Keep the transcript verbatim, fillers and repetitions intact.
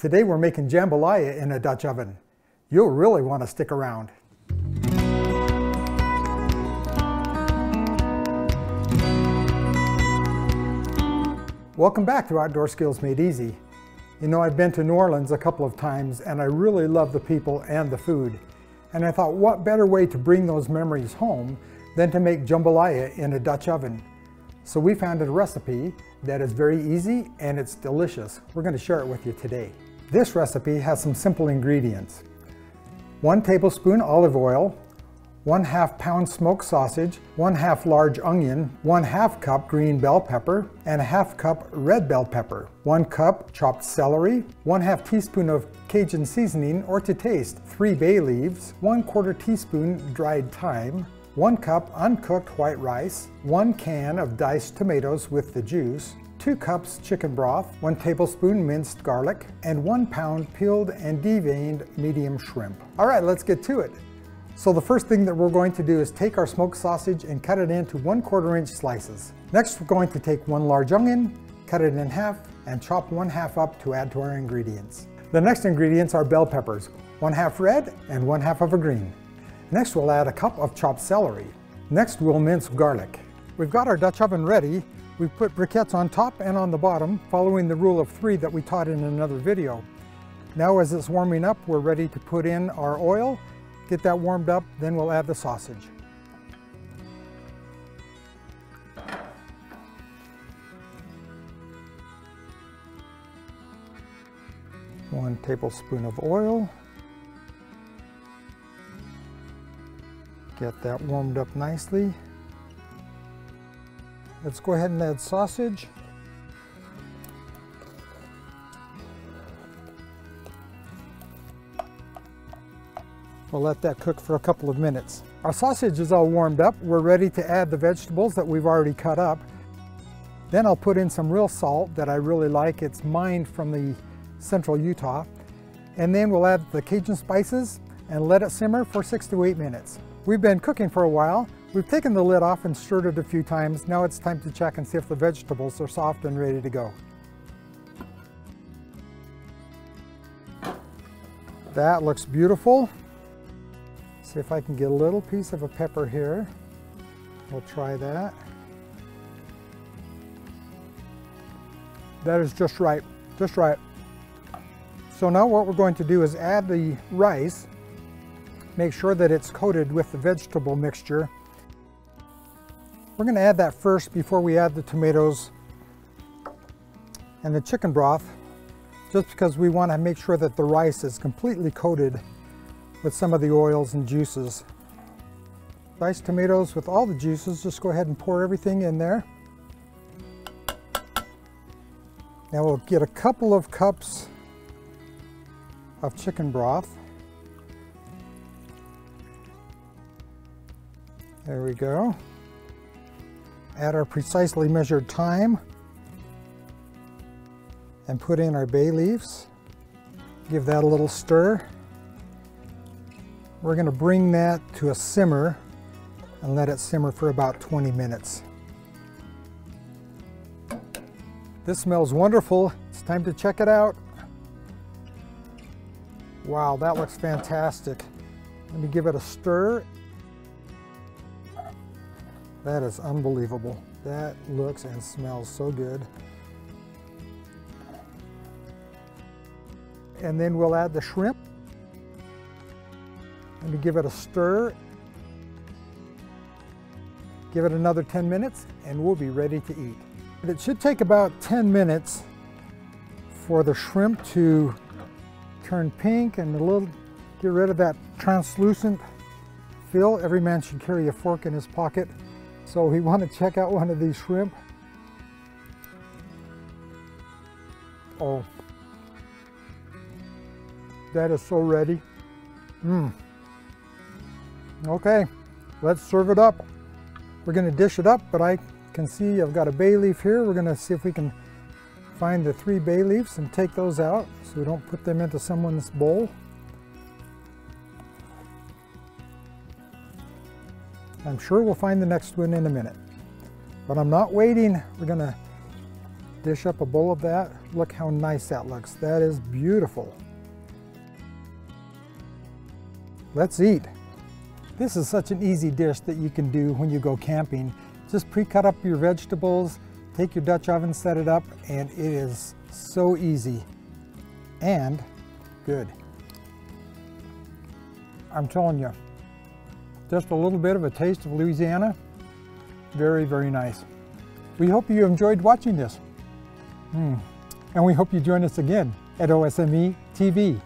Today we're making jambalaya in a Dutch oven. You'll really want to stick around. Welcome back to Outdoor Skills Made Easy. You know, I've been to New Orleans a couple of times and I really love the people and the food. And I thought, what better way to bring those memories home than to make jambalaya in a Dutch oven. So we found a recipe that is very easy and it's delicious. We're going to share it with you today. This recipe has some simple ingredients. One tablespoon olive oil, one half pound smoked sausage, one half large onion, one half cup green bell pepper, and a half cup red bell pepper, one cup chopped celery, one half teaspoon of Cajun seasoning or to taste, three bay leaves, one quarter teaspoon dried thyme, one cup uncooked white rice, one can of diced tomatoes with the juice, two cups chicken broth, one tablespoon minced garlic, and one pound peeled and deveined medium shrimp. All right, let's get to it. So the first thing that we're going to do is take our smoked sausage and cut it into one quarter inch slices. Next, we're going to take one large onion, cut it in half, and chop one half up to add to our ingredients. The next ingredients are bell peppers, one half red and one half of a green. Next, we'll add a cup of chopped celery. Next, we'll mince garlic. We've got our Dutch oven ready. We've put briquettes on top and on the bottom, following the rule of three that we taught in another video. Now, as it's warming up, we're ready to put in our oil, get that warmed up, then we'll add the sausage. One tablespoon of oil. Get that warmed up nicely. Let's go ahead and add sausage. We'll let that cook for a couple of minutes. Our sausage is all warmed up. We're ready to add the vegetables that we've already cut up. Then I'll put in some real salt that I really like. It's mined from the central Utah. And then we'll add the Cajun spices and let it simmer for six to eight minutes. We've been cooking for a while. We've taken the lid off and stirred it a few times. Now it's time to check and see if the vegetables are soft and ready to go. That looks beautiful. See if I can get a little piece of a pepper here. We'll try that. That is just right, just right. So now what we're going to do is add the rice. Make sure that it's coated with the vegetable mixture. We're going to add that first before we add the tomatoes and the chicken broth, just because we want to make sure that the rice is completely coated with some of the oils and juices. Diced tomatoes with all the juices, just go ahead and pour everything in there. Now we'll get a couple of cups of chicken broth. There we go. Add our precisely measured thyme and put in our bay leaves. Give that a little stir. We're going to bring that to a simmer and let it simmer for about twenty minutes. This smells wonderful. It's time to check it out. Wow, that looks fantastic. Let me give it a stir. That is unbelievable. That looks and smells so good. And then we'll add the shrimp. Let me give it a stir. Give it another ten minutes and we'll be ready to eat. It should take about ten minutes for the shrimp to turn pink and a little, get rid of that translucent feel. Every man should carry a fork in his pocket. So we want to check out one of these shrimp. Oh, that is so ready. Mmm. Okay, let's serve it up. We're going to dish it up, but I can see I've got a bay leaf here. We're going to see if we can find the three bay leaves and take those out so we don't put them into someone's bowl. I'm sure we'll find the next one in a minute, but I'm not waiting. We're gonna dish up a bowl of that. Look how nice that looks. That is beautiful. Let's eat. This is such an easy dish that you can do when you go camping. Just pre-cut up your vegetables, take your Dutch oven, set it up, and it is so easy and good. I'm telling you, just a little bit of a taste of Louisiana. Very, very nice. We hope you enjoyed watching this. Mm. And we hope you join us again at O S M E T V.